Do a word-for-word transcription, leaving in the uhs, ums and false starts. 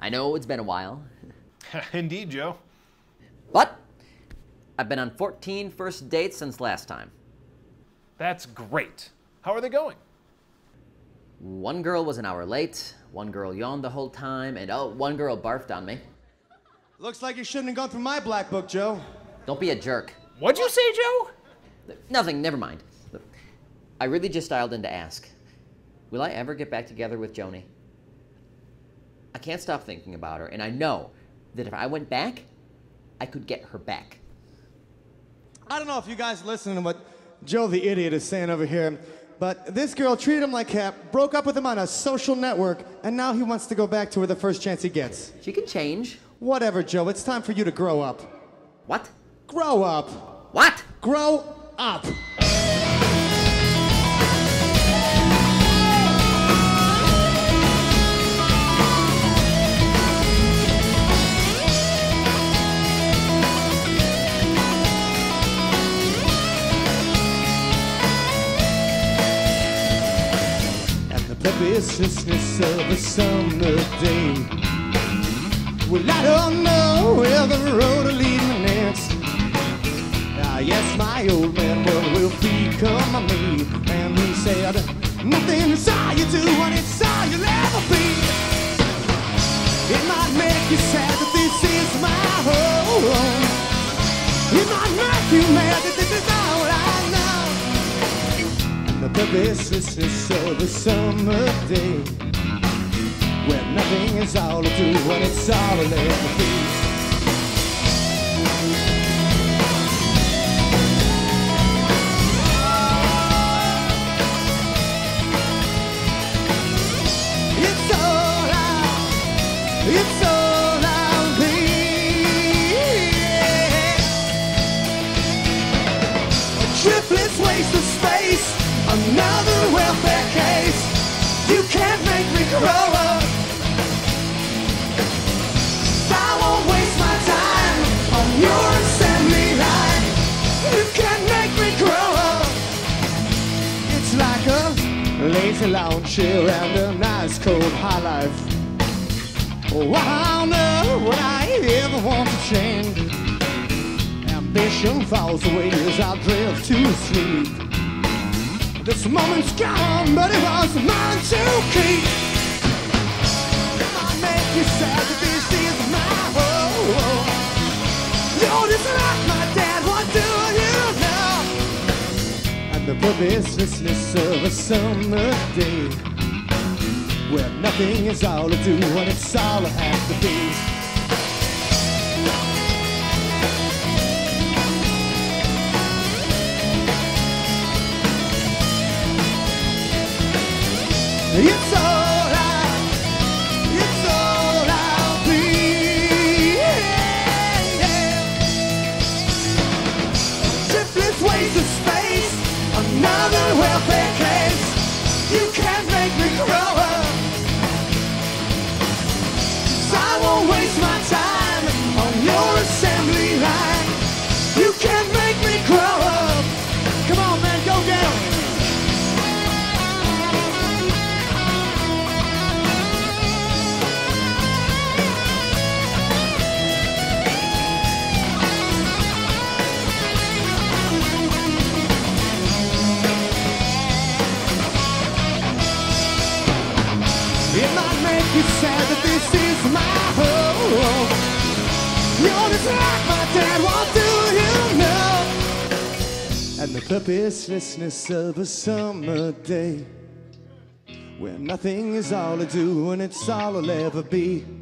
I know it's been a while. Indeed, Joe. But I've been on fourteen first dates since last time. That's great. How are they going? One girl was an hour late, one girl yawned the whole time, and oh, one girl barfed on me. Looks like you shouldn't have gone through my black book, Joe. Don't be a jerk. What'd you say, Joe? Nothing, never mind. Look, I really just dialed in to ask, will I ever get back together with Joni? I can't stop thinking about her, and I know that if I went back, I could get her back. I don't know if you guys listen to what Joe the idiot is saying over here, but this girl treated him like crap, broke up with him on a social network, and now he wants to go back to her the first chance he gets. She can change. Whatever, Joe. It's time for you to grow up. What? Grow up. What? Grow up. Viciousness of a summer day. Well, I don't know where the road will lead me next. I asked my old man what will become of me, and he said, nothing is all you do and it's all you'll ever be. It might make you sad that this is my home. It might make you mad that this is all I know. The viciousness of the summer day, where nothing is all to do when it's all to ever be. It's all I, it's all. Another welfare case. You can't make me grow up. I won't waste my time on your assembly line. You can't make me grow up. It's like a lazy lounge chair and a nice cold high life. Oh, I don't know what I ever want to change. Ambition falls away as I drift to sleep. This moment's gone, but it was mine to keep. It might make you sad that this is my home. You're just like my dad, what do you know? And the purposelessness of a summer day, where nothing is all to do and it's all I have to be. It's all I, it's all I'll be. Triplets waste of space, another welfare case. You can't make me grow up. I won't waste my time on your assembly line. You can't make me grow up. Come on, man, go down. It's sad that this is my home. You're just like my dad, what do you know? And the purposelessness of a summer day, where nothing is all to do and it's all I'll ever be.